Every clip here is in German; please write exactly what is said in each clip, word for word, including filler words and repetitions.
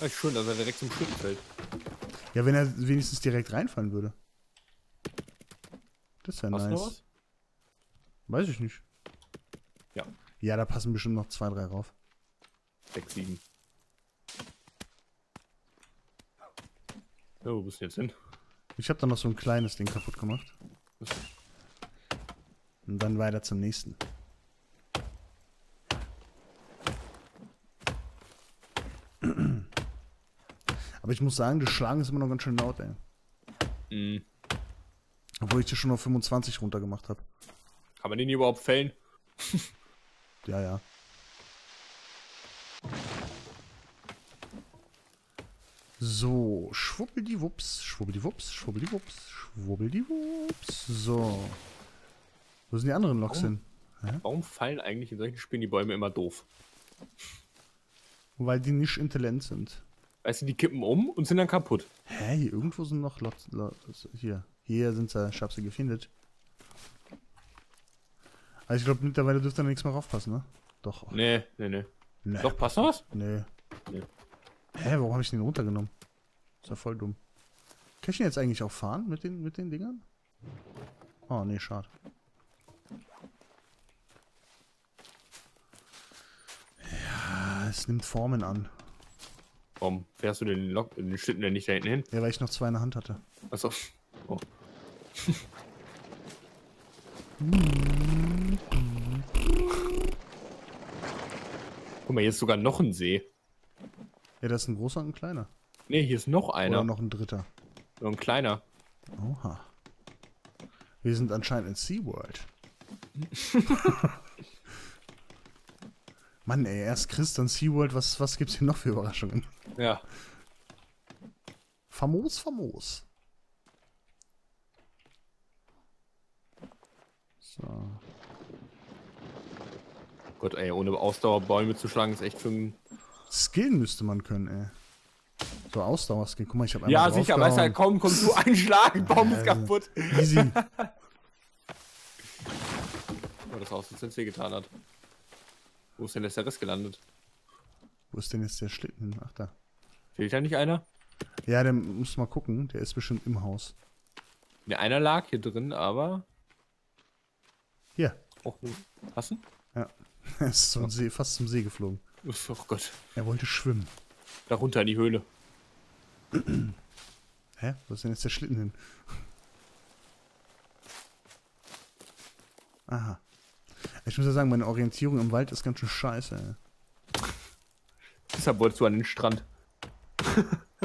Ja, schön, dass er direkt zum Schützen fällt. Ja, wenn er wenigstens direkt reinfallen würde. Das ist ja nice. Hast du noch was? Weiß ich nicht. Ja. Ja, da passen bestimmt noch zwei, drei rauf. Sechs, sieben. Ja, wo bist du jetzt hin? Ich habe da noch so ein kleines Ding kaputt gemacht. Und dann weiter zum nächsten. Aber ich muss sagen, das Schlagen ist immer noch ganz schön laut, ey. Mhm. Obwohl ich das schon auf fünfundzwanzig runter gemacht habe. Kann man den hier überhaupt fällen? Ja, ja. So, schwuppeldiwups, schwuppeldiwups, schwuppeldiwups, schwuppeldiwups. So. Wo sind die anderen Loks hin? Hä? Warum fallen eigentlich in solchen Spielen die Bäume immer doof? Weil die nicht intelligent sind. Weißt du, die kippen um und sind dann kaputt. Hä, hier irgendwo sind noch Loks. Hier. Hier sind sie, ich hab sie gefunden. Also ich glaube, mittlerweile dürfte da nichts mehr raufpassen, ne? Doch. Nee, nee, nee. nee. Doch, passt noch was? Nee. nee. Hä, warum habe ich den runtergenommen? Ist ja voll dumm. Kann ich den jetzt eigentlich auch fahren mit den, mit den Dingern? Oh, nee, schade. Ja, es nimmt Formen an. Warum fährst du den Lok, den Schlitten denn nicht da hinten hin? Ja, weil ich noch zwei in der Hand hatte. Achso. Oh. Guck mal, hier ist sogar noch ein See. Ja, das ist ein großer und ein kleiner. Ne, hier ist noch einer. Oder noch ein dritter. Oder ein kleiner. Oha. Wir sind anscheinend in SeaWorld. Mann, ey, erst Chris, dann SeaWorld. Was, was gibt's hier noch für Überraschungen? Ja. Famos, famos. So. Gott, ey, ohne Ausdauer Bäume zu schlagen ist echt für ein... Skill müsste man können, ey. So Ausdauer-Skill. Guck mal, ich hab einmal Ja, sicher, weißt du, kaum kommst du einschlagen, Baum ist kaputt. Easy. Oh, das Haus, das jetzt wehgetan hat. Wo ist denn jetzt der Riss gelandet? Wo ist denn jetzt der Schlitten? Ach, da. Fehlt da nicht einer? Ja, der muss mal gucken. Der ist bestimmt im Haus. Ne, einer lag hier drin, aber... Hier. Oh, hast du? Ja. Er ist zum See, fast zum See geflogen. Oh Gott. Er wollte schwimmen. Da runter in die Höhle. Hä? Wo ist denn jetzt der Schlitten hin? Aha. Ich muss ja sagen, meine Orientierung im Wald ist ganz schön scheiße, ey. Deshalb wolltest du an den Strand.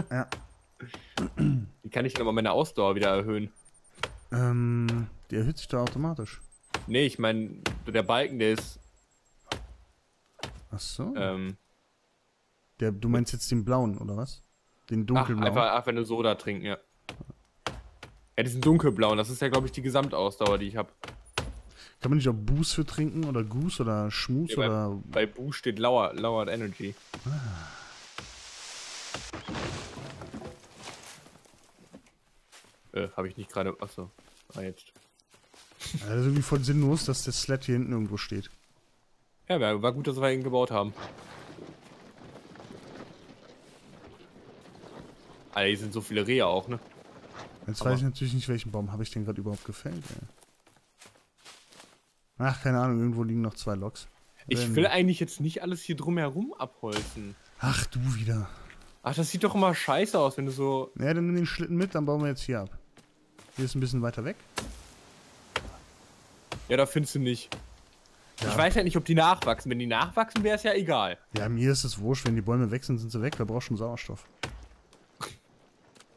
Ja. Wie kann ich denn aber meine Ausdauer wieder erhöhen? Ähm, die erhöht sich da automatisch. Nee, ich meine, der Balken, der ist... Ach so. Ähm, der, du meinst jetzt den blauen, oder was? Den dunkelblauen? Ach, einfach, einfach eine Soda trinken, ja. Ja, diesen dunkelblauen, das ist ja, glaube ich, die Gesamtausdauer, die ich habe. Kann man nicht auch Boos für trinken, oder Goose, oder Schmus, ja, oder... Bei, bei Boos steht Lower, Lowered Energy. Ah. Äh, habe ich nicht gerade... Achso. Ah, jetzt. Also irgendwie voll sinnlos, dass der Sled hier hinten irgendwo steht. Ja, war gut, dass wir ihn gebaut haben. Alter, hier sind so viele Rehe auch, ne? Jetzt Aber weiß ich natürlich nicht, welchen Baum habe ich denn gerade überhaupt gefällt, ey. Ach, keine Ahnung, irgendwo liegen noch zwei Loks. Ich Wenn... will eigentlich jetzt nicht alles hier drumherum abholzen. Ach, du wieder. Ach, das sieht doch immer scheiße aus, wenn du so... Ja, dann nimm den Schlitten mit, dann bauen wir jetzt hier ab. Hier ist ein bisschen weiter weg. Ja, da findest du nicht. Ja. Ich weiß ja nicht, ob die nachwachsen. Wenn die nachwachsen, wäre es ja egal. Ja, mir ist es wurscht. Wenn die Bäume weg sind, sind sie weg. Da brauchst du schon Sauerstoff.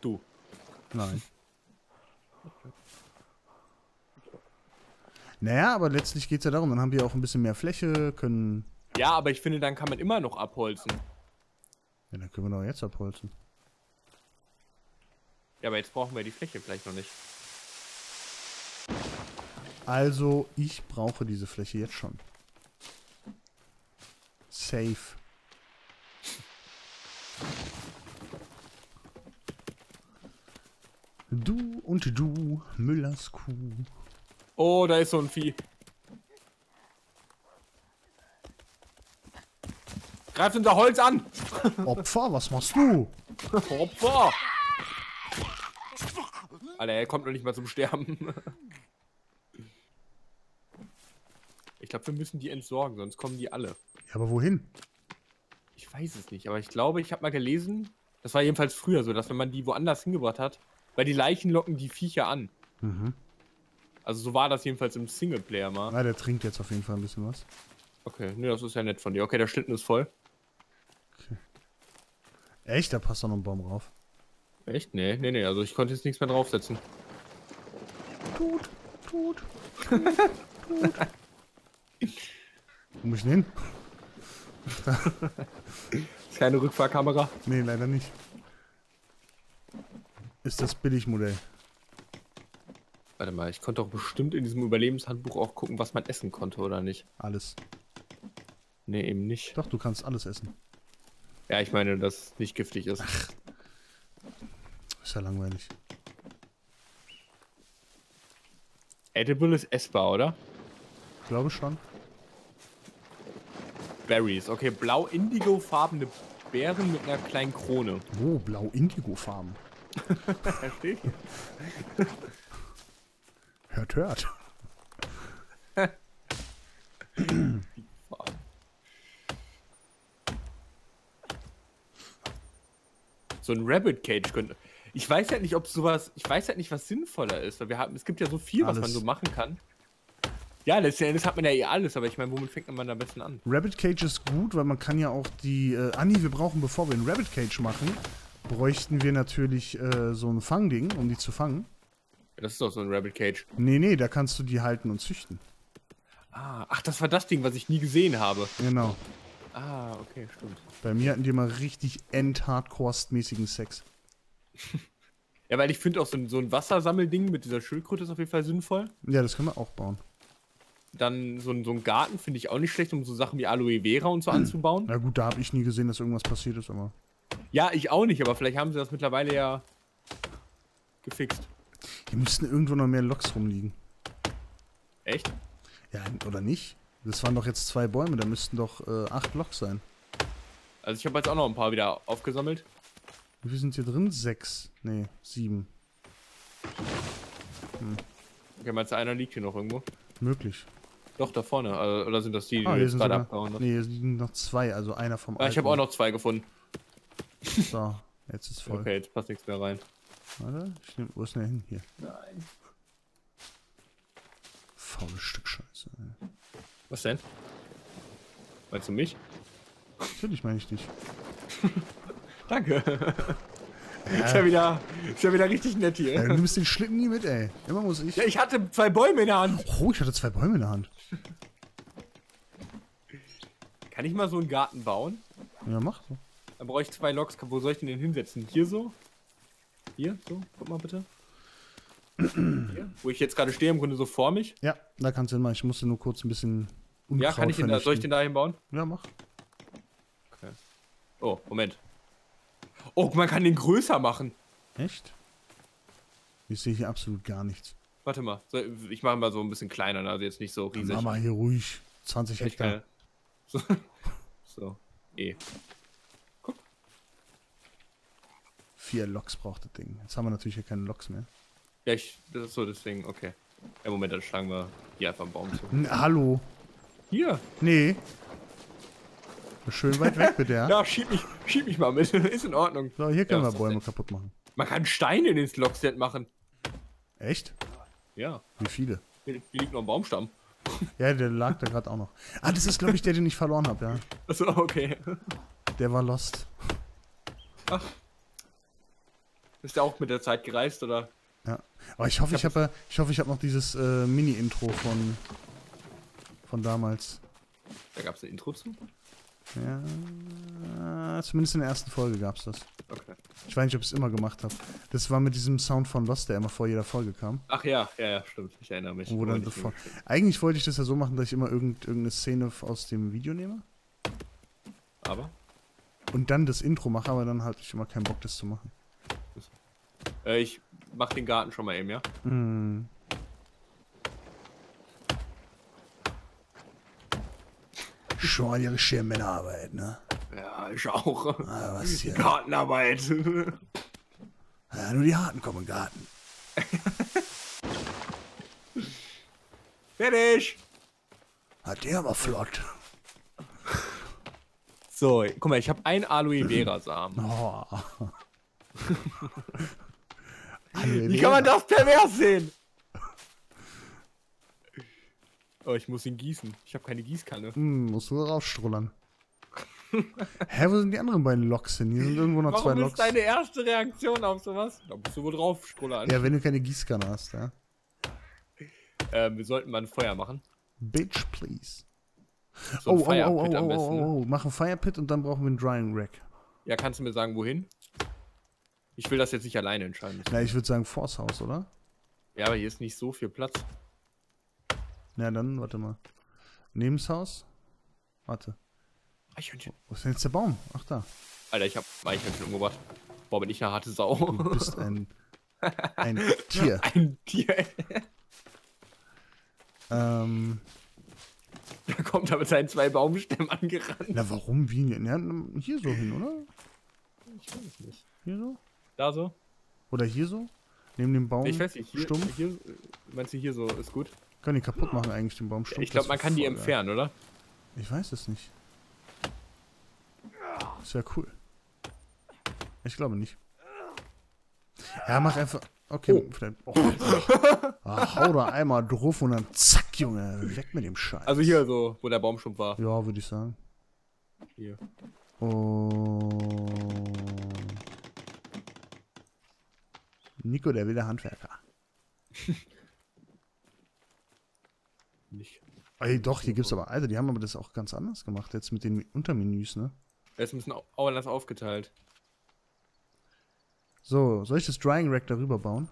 Du. Nein. Naja, aber letztlich geht es ja darum. Dann haben wir auch ein bisschen mehr Fläche, können... Ja, aber ich finde, dann kann man immer noch abholzen. Ja, dann können wir doch jetzt abholzen. Ja, aber jetzt brauchen wir die Fläche vielleicht noch nicht. Also, ich brauche diese Fläche jetzt schon. Safe. Du und du, Müllers Kuh. Oh, da ist so ein Vieh. Greift unser Holz an! Opfer, was machst du? Opfer! Alter, er kommt noch nicht mal zum Sterben. Ich glaube, wir müssen die entsorgen, sonst kommen die alle. Ja, aber wohin? Ich weiß es nicht, aber ich glaube, ich habe mal gelesen, das war jedenfalls früher so, dass wenn man die woanders hingebracht hat, weil die Leichen locken die Viecher an. Mhm. Also so war das jedenfalls im Singleplayer mal. Ah, der trinkt jetzt auf jeden Fall ein bisschen was. Okay, ne, das ist ja nett von dir. Okay, der Schlitten ist voll. Okay. Echt? Da passt doch noch ein Baum rauf. Echt? Nee, nee, nee, also ich konnte jetzt nichts mehr draufsetzen. Tut, tut, tut, tut. Wo muss ich denn hin? Ist keine Rückfahrkamera? Nee, leider nicht. Ist das Billigmodell. Warte mal, ich konnte doch bestimmt in diesem Überlebenshandbuch auch gucken, was man essen konnte, oder nicht? Alles. Nee, eben nicht. Doch, du kannst alles essen. Ja, ich meine, dass es nicht giftig ist. Ach. Ist ja langweilig. Edible ist essbar, oder? Ich glaube schon. Berries. Okay, blau-indigo-farbene Beeren mit einer kleinen Krone. Oh, blau-indigo-farben. Hört, hört. So ein Rabbit Cage könnte... Ich weiß halt nicht, ob sowas... Ich weiß halt nicht, was sinnvoller ist, weil wir haben... Es gibt ja so viel, alles, was man so machen kann. Ja, das, das hat man ja eh alles, aber ich meine, womit fängt man da am besten an? Rabbit Cage ist gut, weil man kann ja auch die... Äh, ah nee, wir brauchen, bevor wir ein Rabbit Cage machen, bräuchten wir natürlich äh, so ein Fangding, um die zu fangen. Ja, das ist doch so ein Rabbit Cage. Nee, nee, da kannst du die halten und züchten. Ah, ach, das war das Ding, was ich nie gesehen habe. Genau. Ah, okay, stimmt. Bei mir hatten die mal richtig end-hardcore-mäßigen Sex. Ja, weil ich finde auch so ein, so ein Wassersammelding mit dieser Schildkröte ist auf jeden Fall sinnvoll. Ja, das können wir auch bauen. Dann so ein, so ein Garten finde ich auch nicht schlecht, um so Sachen wie Aloe Vera und so anzubauen. Na gut, da habe ich nie gesehen, dass irgendwas passiert ist, aber... Ja, ich auch nicht, aber vielleicht haben sie das mittlerweile ja gefixt. Hier müssten irgendwo noch mehr Loks rumliegen. Echt? Ja, oder nicht? Das waren doch jetzt zwei Bäume, da müssten doch äh, acht Loks sein. Also ich habe jetzt auch noch ein paar wieder aufgesammelt. Wie viel sind hier drin? Sechs. Nee, sieben. Hm. Okay, meinst du, einer liegt hier noch irgendwo? Möglich. Doch, da vorne. Also, oder sind das die, die ah, jetzt gerade abgehauen? Ne, hier liegen noch zwei, also einer vom alten. Ich habe auch noch zwei gefunden. So, jetzt ist voll. Okay, jetzt passt nichts mehr rein. Warte, ich nehm, wo ist denn der hin? Hier. Nein. Faules Stück Scheiße, ey. Was denn? Meinst du mich? Natürlich meine ich dich. Danke. Ja. Ist ja wieder, ist ja wieder richtig nett hier. Ja, du nimmst den Schlitten nie mit, ey. Immer muss ich. Ja, ich hatte zwei Bäume in der Hand. Oh, ich hatte zwei Bäume in der Hand. Kann ich mal so einen Garten bauen? Ja, mach so. Dann brauche ich zwei Loks. Wo soll ich denn den hinsetzen? Hier so? Hier so? Guck mal bitte. Hier? Wo ich jetzt gerade stehe, im Grunde so vor mich. Ja, da kannst du hinmachen. Ich musste nur kurz ein bisschen Unkraut. Ja, kann ich den da, soll ich den da hinbauen? Ja, mach. Okay. Oh, Moment. Oh, man kann den größer machen. Echt? Ich sehe hier absolut gar nichts. Warte mal, ich mache mal so ein bisschen kleiner, also jetzt nicht so riesig. Mach mal hier ruhig. zwanzig Hektar. So. So. Eh. Guck. Vier Loks braucht das Ding. Jetzt haben wir natürlich hier keine Loks mehr. Ja, ich, das ist so das Ding, okay. Ja, Moment, dann schlagen wir hier einfach einen Baum zu. N Hallo. Hier? Nee. Schön weit weg, bitte, ja? Ja, schieb mich, schieb mich mal mit. Ist in Ordnung. So, hier können ja, wir Bäume kaputt machen. Man kann Steine in den Lockset machen. Echt? Ja. Wie viele? Hier liegt noch ein Baumstamm. Ja, der lag da gerade auch noch. Ah, das ist, glaube ich, der, den ich verloren habe, ja. Achso, okay. Der war lost. Ach. Ist der auch mit der Zeit gereist, oder? Ja. Aber ich hoffe, ich, ich habe ich hoffe, ich hab noch dieses äh, Mini-Intro von, von damals. Da gab es ein Intro zu? Ja, zumindest in der ersten Folge gab's das. Okay. Ich weiß nicht, ob ich es immer gemacht habe. Das war mit diesem Sound von Lost, der immer vor jeder Folge kam. Ach ja, ja, ja, stimmt. Ich erinnere mich. Wo dann sofort. Eigentlich wollte ich das ja so machen, dass ich immer irgend, irgendeine Szene aus dem Video nehme. Aber? Und dann das Intro mache, aber dann hatte ich immer keinen Bock, das zu machen. Äh, ich mach den Garten schon mal eben, ja? Mm. Schon ihre Schirmmännerarbeit, ne? Ja, ich auch. Ah, was hier? Gartenarbeit. Ja, nur die Harten kommen im Garten. Fertig! Hat der aber flott. So, guck mal, ich habe einen Aloe Vera Samen. Oh. Wie kann man das pervers sehen? Oh, ich muss ihn gießen. Ich habe keine Gießkanne. Hm, musst du rausstrullern. Hä, wo sind die anderen beiden Loks hin? Hier sind irgendwo noch Warum zwei Loks. Was ist deine erste Reaktion auf sowas? Da musst du wohl drauf strullern. Ja, wenn du keine Gießkanne hast, ja. Ähm, wir sollten mal ein Feuer machen. Bitch, please. So oh, oh, oh, oh, oh, besten, oh, oh, mach ein Fire Pit und dann brauchen wir einen Drying Rack. Ja, kannst du mir sagen, wohin? Ich will das jetzt nicht alleine entscheiden. Na, ich würde sagen Force House, oder? Ja, aber hier ist nicht so viel Platz. Na dann, warte mal. Nebenshaus? Warte. Eichhörnchen. Wo ist denn jetzt der Baum? Ach, da. Alter, ich hab Eichhörnchen umgebracht. Boah, bin ich eine harte Sau. Du bist ein... ein Tier. Ein Tier, Ähm... Da kommt er mit seinen zwei Baumstämmen angerannt. Na, warum? Wie? Ja, hier so hin, oder? Ich weiß es nicht. Hier so? Da so? Oder hier so? Neben dem Baum? Ich weiß nicht. Hier, stumpf? Hier, meinst du, hier so ist gut? Können die kaputt machen eigentlich, den Baumstumpf? Ich glaube, man kann die geil. entfernen, oder? Ich weiß es nicht. Das wäre cool. Ich glaube nicht. Ja, mach einfach... Okay, oh. vielleicht... Oh, ah, hau da einmal drauf und dann zack, Junge, weg mit dem Scheiß. Also hier so, wo der Baumstumpf war. Ja, würde ich sagen. Hier. Oh. Nico, der wilde Handwerker. Nicht. Ey, doch, hier gibt's aber... Alter, die haben aber das auch ganz anders gemacht, jetzt mit den Untermenüs, ne? Jetzt müssen auch anders aufgeteilt. So, soll ich das Drying Rack darüber bauen?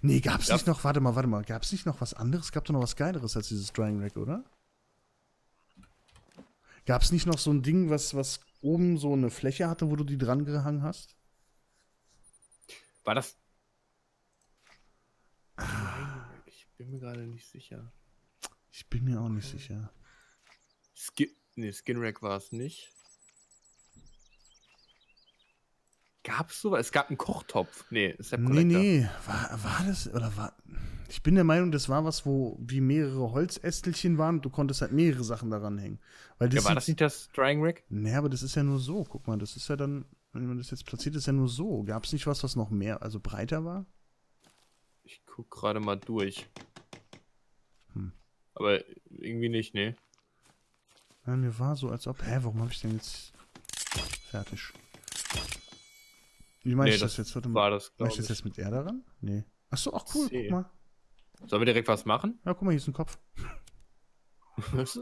Nee, gab's ja. nicht noch, warte mal, warte mal, gab's nicht noch was anderes? Gab's doch noch was Geileres als dieses Drying Rack, oder? Gab's nicht noch so ein Ding, was, was oben so eine Fläche hatte, wo du die dran gehangen hast? War das? Ah. Ich bin mir gerade nicht sicher. Ich bin mir auch nicht okay. sicher. Skin, nee, Skin Rack war es nicht. Gab's sowas? Es gab einen Kochtopf. Nee, Step Collector. Nee, nee. War, war das, oder war... Ich bin der Meinung, das war was, wo wie mehrere Holzästelchen waren und du konntest halt mehrere Sachen daran hängen. Weil das ja, war das nicht das Drying Rack? Nee, aber das ist ja nur so. Guck mal, das ist ja dann, wenn man das jetzt platziert, ist ja nur so. Gab's nicht was, was noch mehr, also breiter war? Ich guck gerade mal durch. Hm. Aber irgendwie nicht, nee. Ja, mir war so, als ob... Hä, warum hab ich denn jetzt... Fertig. Wie meinst nee, du das, das jetzt? Warte mal. War das, meinst du das jetzt mit R daran? Nee. Achso, ach cool, See. guck mal. Sollen wir direkt was machen? Ja, guck mal, hier ist ein Kopf. Was?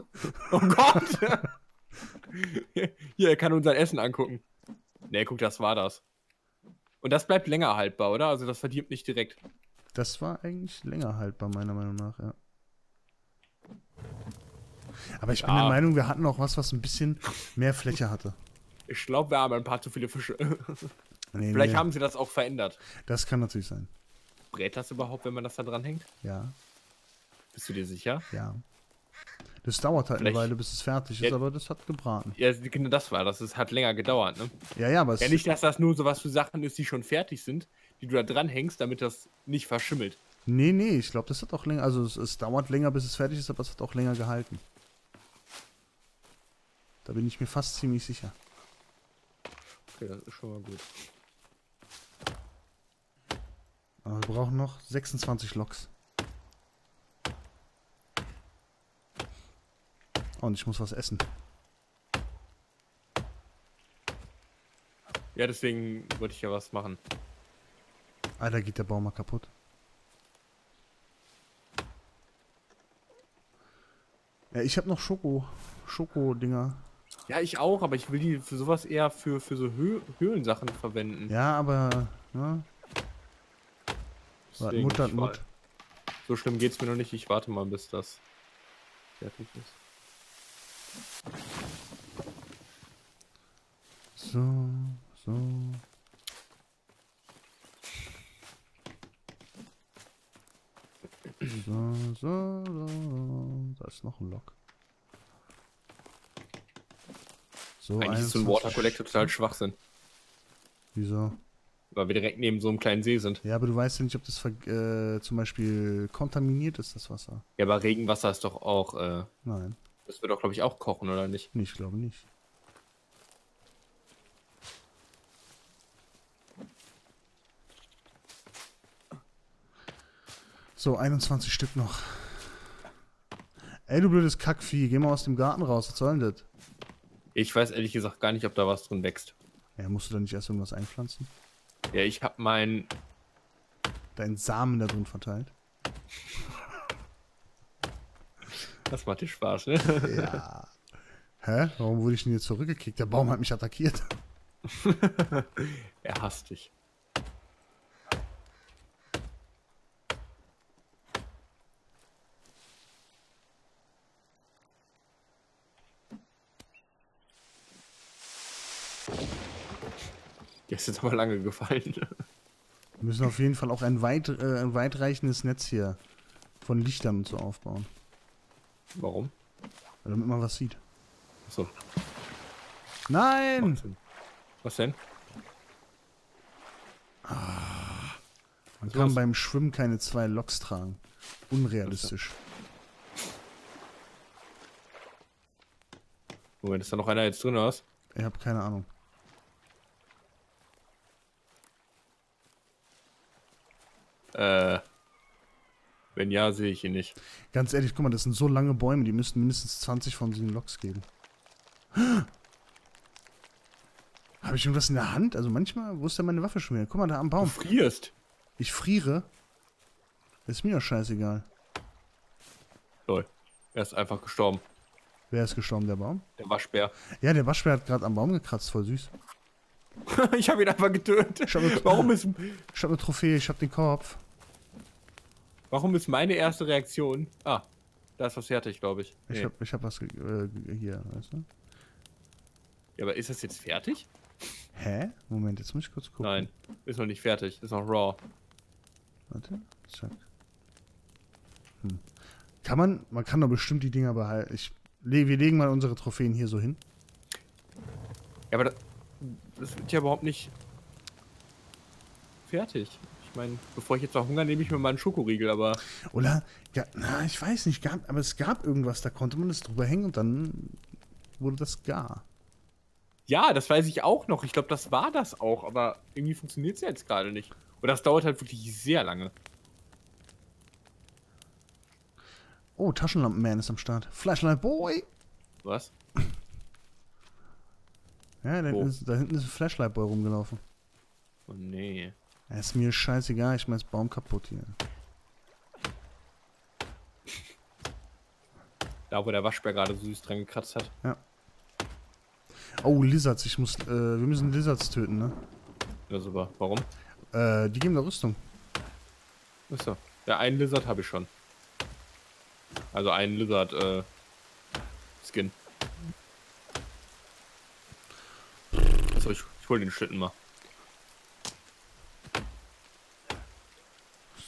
Oh Gott! Hier, er kann unser Essen angucken. Nee, guck, das war das. Und das bleibt länger haltbar, oder? Also das verdient nicht direkt. Das war eigentlich länger haltbar, meiner Meinung nach, ja. Aber ich ja. bin der Meinung, wir hatten auch was, was ein bisschen mehr Fläche hatte. Ich glaube, wir haben ein paar zu viele Fische. Nee, Vielleicht nee. haben sie das auch verändert. Das kann natürlich sein. Brät das überhaupt, wenn man das da dran hängt? Ja. Bist du dir sicher? Ja. Das dauert halt Vielleicht. eine Weile, bis es fertig ist, ja. aber das hat gebraten. Ja, das war das. Es hat länger gedauert, ne? Ja, ja, aber es... Ja, nicht, dass das nur so was für Sachen ist, die schon fertig sind, die du da dran hängst, damit das nicht verschimmelt. Nee, nee, ich glaube, das hat auch länger... Also es, es dauert länger, bis es fertig ist, aber es hat auch länger gehalten. Da bin ich mir fast ziemlich sicher. Okay, das ist schon mal gut. Aber wir brauchen noch sechsundzwanzig Loks. Oh, und ich muss was essen. Ja, deswegen wollte ich ja was machen. Alter, geht der Baum mal kaputt. Ja, ich habe noch Schoko, Schoko-Dinger. Ja, ich auch, aber ich will die für sowas eher für, für so Hö Höhlensachen verwenden. Ja, aber... Ne? Warte, Mut, Mut. War, so schlimm geht's mir noch nicht. Ich warte mal, bis das fertig ist. So, so. So, so, so. Da ist noch ein Lok. So, eigentlich ist so ein Water Collector total Schwachsinn. Wieso? Weil wir direkt neben so einem kleinen See sind. Ja, aber du weißt ja nicht, ob das äh, zum Beispiel kontaminiert ist, das Wasser. Ja, aber Regenwasser ist doch auch... Äh, Nein. Das wird doch, glaube ich, auch kochen, oder nicht? Nee, ich glaube nicht. So, einundzwanzig Stück noch. Ey, du blödes Kackvieh, geh mal aus dem Garten raus, was soll denn das? Ich weiß ehrlich gesagt gar nicht, ob da was drin wächst. Ja, musst du da nicht erst irgendwas einpflanzen? Ja, ich hab meinen... Deinen Samen da drin verteilt. Das macht dir Spaß, ne? Ja. Hä? Warum wurde ich denn jetzt zurückgekickt? Der Baum hat mich attackiert. Er hasst dich. Der ist jetzt aber lange gefallen. Wir müssen auf jeden Fall auch ein, weit, äh, ein weitreichendes Netz hier von Lichtern und so aufbauen. Warum? Damit man was sieht. Achso. Nein! Was denn? Ah, man was kann was? beim Schwimmen keine zwei Loks tragen. Unrealistisch. Moment, ist da noch einer jetzt drin oder was? Ich habe keine Ahnung. Äh, wenn ja, sehe ich ihn nicht. Ganz ehrlich, guck mal, das sind so lange Bäume, die müssten mindestens zwanzig von diesen Loks geben. Habe ich irgendwas in der Hand? Also manchmal, wo ist denn meine Waffe schon wieder? Guck mal, da am Baum. Du frierst. Ich friere? Ist mir doch scheißegal. Lol, er ist einfach gestorben. Wer ist gestorben, der Baum? Der Waschbär. Ja, der Waschbär hat gerade am Baum gekratzt, voll süß. Ich habe ihn einfach getötet. Eine, Warum ist... Ich habe eine Trophäe, ich habe den Kopf. Warum ist meine erste Reaktion... Ah, da ist was fertig, glaube ich. Nee. Ich habe ich hab was äh, hier, weißt du? Ja, aber ist das jetzt fertig? Hä? Moment, jetzt muss ich kurz gucken. Nein, ist noch nicht fertig, ist noch raw. Warte, zack. Hm. Kann man... Man kann doch bestimmt die Dinger behalten. Ich, wir legen mal unsere Trophäen hier so hin. Ja, aber... Das, Das wird ja überhaupt nicht fertig. Ich meine, bevor ich jetzt noch Hunger nehme ich mir mal einen Schokoriegel, aber... Oder? Ja, na, ich weiß nicht, gab, aber es gab irgendwas, da konnte man das drüber hängen und dann wurde das gar. Ja, das weiß ich auch noch. Ich glaube, das war das auch, aber irgendwie funktioniert es ja jetzt gerade nicht. Und das dauert halt wirklich sehr lange. Oh, Taschenlampen-Man ist am Start. Flashlight Boy! Was? Ja, da, oh. ist, da hinten ist ein Flashlight-Boy rumgelaufen. Oh nee. Ja, ist mir scheißegal, ich mein's Baum kaputt hier. Da, wo der Waschbär gerade so süß dran gekratzt hat. Ja. Oh, Lizards, ich muss, äh, wir müssen Lizards töten, ne? Ja, super. Warum? Äh, die geben da Rüstung. Achso. Ja, einen Lizard habe ich schon. Also einen Lizard, äh, Skin. Ich, ich hol den Schlitten mal.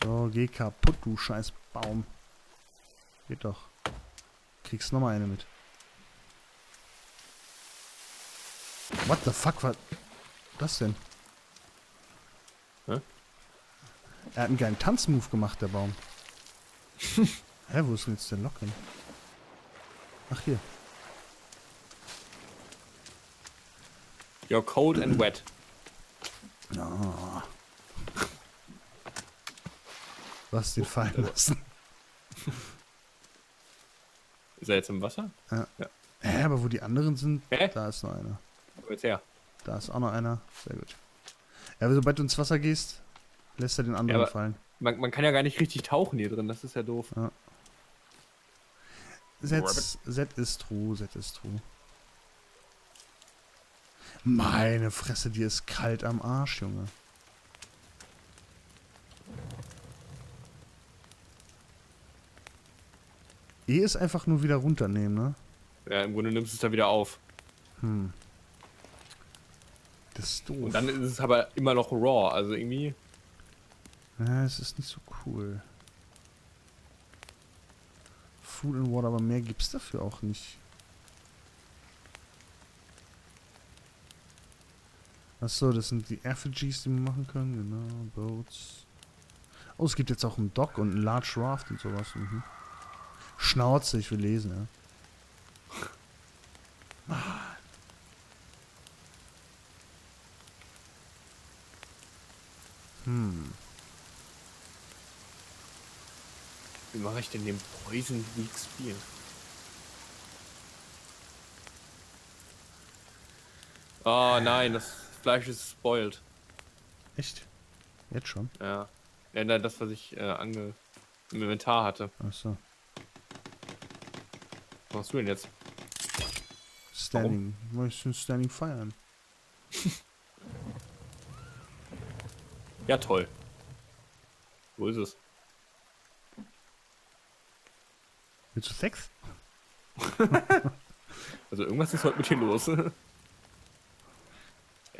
So, geh kaputt, du scheiß Baum. Geht doch. Kriegst nochmal eine mit. What the fuck, was das denn? Hä? Er hat einen geilen Tanzmove gemacht, der Baum. Hä, wo ist denn jetzt der Lock hin? Ach, hier. You're cold and wet. Oh. Was den fallen lassen. Ist er jetzt im Wasser? Ja. Ja. Hä, aber wo die anderen sind, Hä? da ist noch einer. Wo jetzt her? Da ist auch noch einer. Sehr gut. Ja, aber sobald du ins Wasser gehst, lässt er den anderen ja, fallen. Man, man kann ja gar nicht richtig tauchen hier drin, das ist ja doof. Ja. Set ist true, Set ist true. Meine Fresse, dir ist kalt am Arsch, Junge. E ist einfach nur wieder runternehmen, ne? Ja, im Grunde nimmst du es da wieder auf. Hm. Das ist doof. Und dann ist es aber immer noch raw, also irgendwie... Ja, es ist nicht so cool. Food and Water, aber mehr gibt's dafür auch nicht. Achso, das sind die Effigies, die wir machen können. Genau, Boats. Oh, es gibt jetzt auch einen Dock und einen Large Raft und sowas. Mhm. Schnauze, ich will lesen, ja. Mann. Hm. Wie mache ich denn den Poison League Spiel? Oh nein, das Fleisch ist spoiled. Echt? Jetzt schon? Ja. Ja, nein, das, was ich äh, ange im Inventar hatte. Ach so. Was machst du denn jetzt? Standing. Warum? Ich will Standing feiern. Ja, toll. Wo ist es? Willst du Sex? Also irgendwas ist heute mit dir los.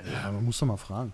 Ja, man muss doch mal fragen.